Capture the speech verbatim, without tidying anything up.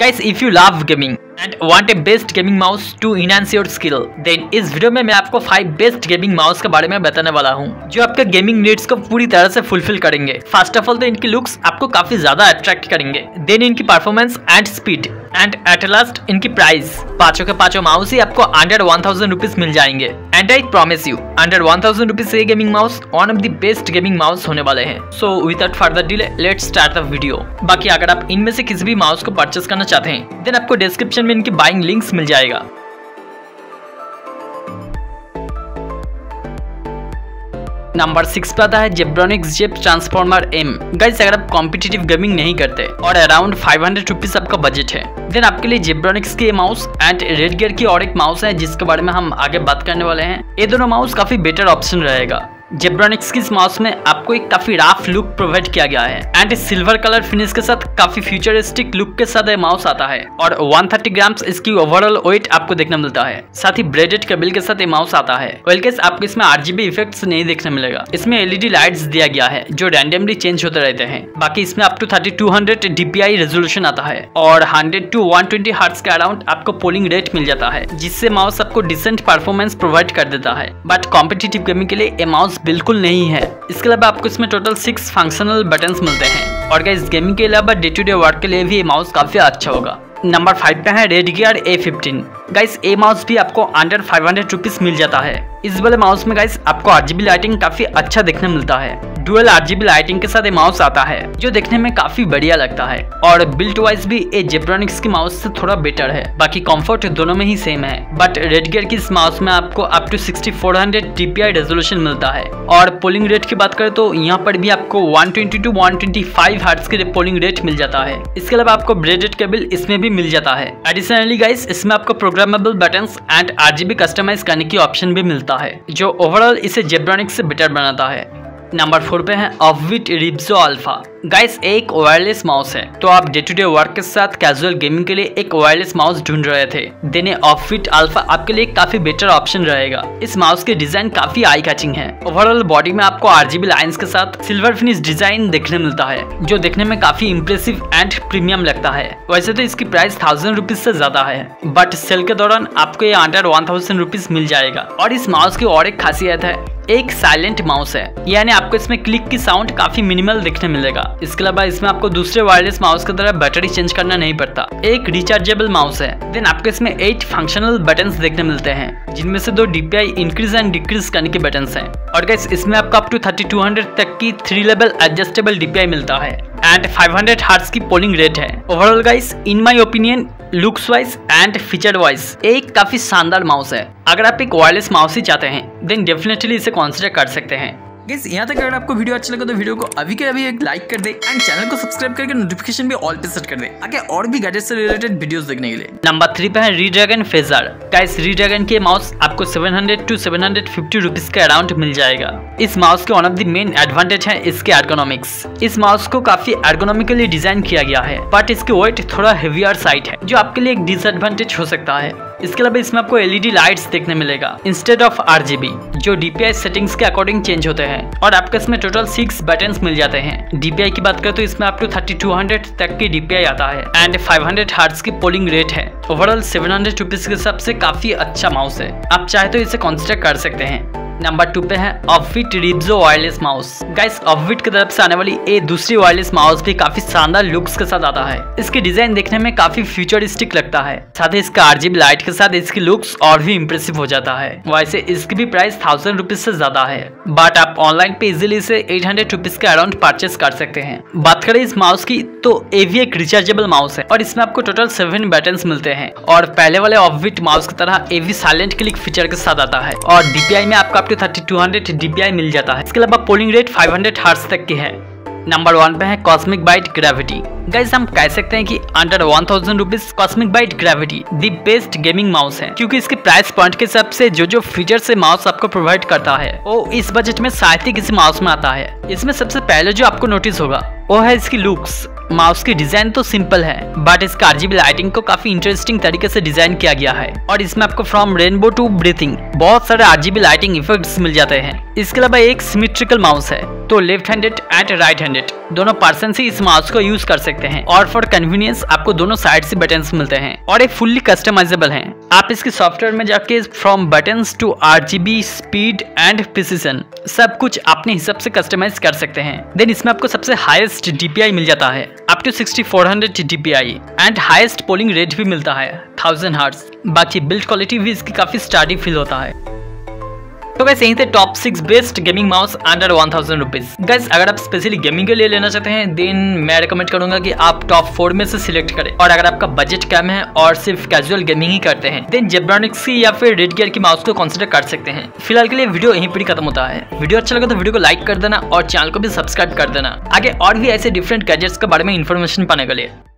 Guys, if you love gaming and want a best gaming mouse to enhance your skill, then इस video में मैं आपको five best gaming mouse के बारे में बताने वाला हूँ जो आपके गेमिंग नीड्स को पूरी तरह से फुलफिल करेंगे। फर्स्ट ऑफ ऑल तो इनकी लुक्स आपको काफी ज्यादा अट्रैक्ट करेंगे, देन इनकी performance and speed, and at last इनकी प्राइस। पांचों के पांचों माउस ही आपको अंडर वन थाउजेंड रुपीज मिल जाएंगे and I promise you under one thousand rupees से gaming mouse one of the best gaming mouse होने वाले हैं। So without further delay let's start the video. बाकी अगर आप इनमें से किसी भी माउस को परचेस करना चाहते हैं देन आपको डिस्क्रिप्शन में इनकी बाइंग लिंक्स मिल जाएगा। नंबर सिक्स पे आता है जेब्रोनिक्स जेब ट्रांसफॉर्मर एम। गाइस, अगर आप कॉम्पिटिटिव गेमिंग नहीं करते और अराउंड फाइव हंड्रेड रुपीज आपका बजट है देन आपके लिए जेब्रोनिक्स की माउस एंड रेडगियर की और एक माउस है जिसके बारे में हम आगे बात करने वाले हैं। ये दोनों माउस काफी बेटर ऑप्शन रहेगा। जेब्रोनिक्स की इस माउस में आपको एक काफी राफ लुक प्रोवाइड किया गया है एंड सिल्वर कलर फिनिश के साथ काफी फ्यूचरिस्टिक लुक के साथ ये माउस आता है और एक सौ तीस ग्राम्स इसकी ओवरऑल वेट आपको देखने मिलता है। साथ ही ब्रेडेड केबल के साथ ये माउस आता है। वेल गाइस, आपको इसमें आरजीबी इफेक्ट्स नहीं देखने मिलेगा, इसमें एलईडी लाइट्स दिया गया है जो रैंडमली चेंज होते रहते हैं। बाकी इसमें up to thirty two hundred DPI resolution आता है और hundred to one twenty hertz के अराउंड आपको पोलिंग रेट मिल जाता है जिससे माउस आपको डिसेंट परफॉर्मेंस प्रोवाइड कर देता है, बट कॉम्पिटिटिव गेमिंग के लिए ये माउस बिल्कुल नहीं है। इसके अलावा आपको इसमें टोटल सिक्स फंक्शनल बटन्स मिलते हैं और गाइस, गेमिंग के अलावा डे टू डे वर्क के लिए भी ये माउस काफी अच्छा होगा। नंबर फाइव पे है रेडगियर ए फिफ्टीन। गाइस, ए माउस भी आपको अंडर फाइव हंड्रेड रुपीज मिल जाता है। इस वाले माउस में गाइस आपको आरजीबी लाइटिंग काफी अच्छा देखने मिलता है। डुअल आरजीबी लाइटिंग के साथ ये माउस आता है जो देखने में काफी बढ़िया लगता है और बिल्ट वाइज भी ये जेब्रोनिक्स की माउस से थोड़ा बेटर है। बाकी कंफर्ट दोनों में ही सेम है, बट रेडगियर की इस माउस में आपको up to sixty four hundred DPI resolution मिलता है और पोलिंग रेट की बात करें तो यहाँ पर भी आपको one twenty to one twenty five hertz के पोलिंग रेट मिल जाता है। इसके अलावा आपको ब्रेडेड केबल इसमें भी मिल जाता है। एडिशनली गाइस, इसमें आपको programmable buttons and RGB customize करने की ऑप्शन भी मिलता है जो ओवरऑल इसे जेब्रोनिक्स से बेटर बनाता है। नंबर फोर पे है ऑफबीट रिब्जो अल्फा। गाइस, एक वायरलेस माउस है, तो आप डे टू डे वर्क के साथ कैजुअल गेमिंग के लिए एक वायरलेस माउस ढूंढ रहे थे देन ऑफबीट अल्फा आपके लिए काफी बेटर ऑप्शन रहेगा। इस माउस की डिजाइन काफी आई कैचिंग है। ओवरऑल बॉडी में आपको आरजीबी लाइंस के साथ सिल्वर फिनिश डिजाइन देखने मिलता है जो देखने में काफी इम्प्रेसिव एंड प्रीमियम लगता है। वैसे तो इसकी प्राइस थाउजेंड रुपीज से ज्यादा है, बट सेल के दौरान आपको ये अंडर वन थाउजेंड रुपीज मिल जाएगा। और इस माउस की और एक खासियत है, एक साइलेंट माउस है, यानी आपको इसमें क्लिक की साउंड काफी मिनिमल देखने मिलेगा। इसके अलावा इसमें आपको दूसरे वायरलेस माउस की तरह बैटरी चेंज करना नहीं पड़ता, एक रिचार्जेबल माउस है। देन आपको इसमें एट फंक्शनल बटन्स देखने मिलते हैं जिनमें से दो डीपीआई इंक्रीज एंड डिक्रीज करने के बटन्स हैं। और गाइस, इसमें आपको up to thirty two hundred तक की थ्री लेवल एडजस्टेबल डीपीआई मिलता है एंड फाइव हंड्रेड हर्ट्स की पोलिंग रेट है। Overall guys, in my opinion looks wise and feature wise एक काफी शानदार माउस है। अगर आप एक वायरलेस माउस ही चाहते हैं देन डेफिनेटली इसे कंसीडर कर सकते हैं। गाइस, यहाँ तक अगर आपको वीडियो अच्छा लगा तो वीडियो को अभी के अभी एक लाइक कर दे एंड चैनल को सब्सक्राइब करके नोटिफिकेशन भी ऑल पे सेट कर दे आगे और भी गैजेट से रिलेटेड वीडियोस देखने के लिए। नंबर थ्री पे है रीड्रैगन फेजर। गाइस, रीड्रैगन के माउस आपको seven hundred to seven hundred fifty rupees के अराउंड मिल जाएगा। इस माउस के one of the main advantage है इसके एर्गोनॉमिक्स। इस माउस को काफी एर्गोनॉमिकली डिजाइन किया गया है, बट इसकी वेट थोड़ा हेवियर साइड है जो आपके लिए एक डिसएडवांटेज हो सकता है। इसके अलावा इसमें आपको एलईडी लाइट्स देखने मिलेगा इंस्टेड ऑफ आरजीबी जो डीपीआई सेटिंग्स के अकॉर्डिंग चेंज होते हैं और आपको इसमें टोटल सिक्स बटन्स मिल जाते हैं। डीपीआई की बात करें तो इसमें आपको थर्टी टू हंड्रेड तक की डीपीआई आता है एंड फाइव हंड्रेड हर्ट्स की पोलिंग रेट है। ओवरऑल सेवन हंड्रेड रुपीज के हिसाब से काफी अच्छा माउस है, आप चाहे तो इसे कंसिडर कर सकते हैं। नंबर टू पे है Offbeat रिब्जो wireless mouse. Guys, Offbeat की तरफ से आने वाली ये दूसरी वायरलेस माउस भी काफी शानदार लुक्स के साथ आता है। इसकी डिजाइन देखने में काफी फ्यूचरिस्टिक लगता है, साथ ही इसका आरजीबी लाइट के साथ इसकी लुक्स और भी इम्प्रेसिव हो जाता है। वैसे इसकी भी प्राइस थाउजेंड रुपीज से ज्यादा है, बट आप ऑनलाइन पे इजिली इसे एट हंड्रेड रुपीज के अराउंड परचेस कर सकते हैं। बात करें इस माउस की तो ये भी एक रिचार्जेबल माउस है और इसमें आपको टोटल सेवन बटन्स मिलते हैं और पहले वाले ऑफबीट माउस की तरह ये भी साइलेंट क्लिक फीचर के साथ आता है और डीपीआई में आपका थर्टी टू हंड्रेड डीपीआई मिल जाता है। इसके अलावा polling rate five hundred hertz तक की है। नंबर वन पे है कॉस्मिक बाइट ग्रेविटी। गाइस, हम कह सकते हैं कि under one thousand rupees Cosmic Byte Gravity the best gaming mouse है, क्योंकि इसके प्राइस पॉइंट के हिसाब से जो जो फीचर्स से माउस आपको प्रोवाइड करता है वो इस बजट में शायद ही किसी माउस में आता है। इसमें सबसे पहले जो आपको नोटिस होगा वो है इसकी लुक्स। माउस की डिजाइन तो सिंपल है बट इसका आरजीबी लाइटिंग को काफी इंटरेस्टिंग तरीके से डिजाइन किया गया है और इसमें आपको फ्रॉम रेनबो टू ब्रीथिंग बहुत सारे आरजीबी लाइटिंग इफेक्ट्स मिल जाते हैं। इसके अलावा एक सिमेट्रिकल माउस है तो left handed and right handed दोनों पर्सन से इस माउस को यूज कर सकते हैं और फॉर कन्वीनियंस आपको दोनों साइड से बटन मिलते हैं और ये फुल्ली कस्टमाइजेबल है। आप इसके सॉफ्टवेयर में जाके from button to RGB speed and precision सब कुछ अपने हिसाब से कस्टमाइज कर सकते हैं। देन इसमें आपको सबसे हाईएस्ट डीपीआई मिल जाता है up to sixty four hundred DPI and highest polling rate भी मिलता है थाउजेंड हर्ट्ज। बाकी बिल्ड क्वालिटी भी इसकी काफी स्टार्टिंग फील होता है। तो गाइस यही थे top six best gaming mouse under one thousand rupees. Guys अगर आप स्पेशली गेमिंग के लिए लेना चाहते हैं देन मैं रिकमेंड करूंगा कि आप टॉप फोर में से सिलेक्ट करें और अगर आपका बजट कम है और सिर्फ कैजुअल गेमिंग ही करते हैं देन जेब्रॉनिक्स की या फिर रेडगियर की माउस को कंसीडर कर सकते हैं। फिलहाल के लिए वीडियो यहीं पर खत्म होता है। वीडियो अच्छा लगा तो वीडियो को लाइक कर देना और चैनल को भी सब्सक्राइब कर देना। आगे और भी ऐसे डिफरेंट गैजेट्स के बारे में इन्फॉर्मेशन पाने के लिए।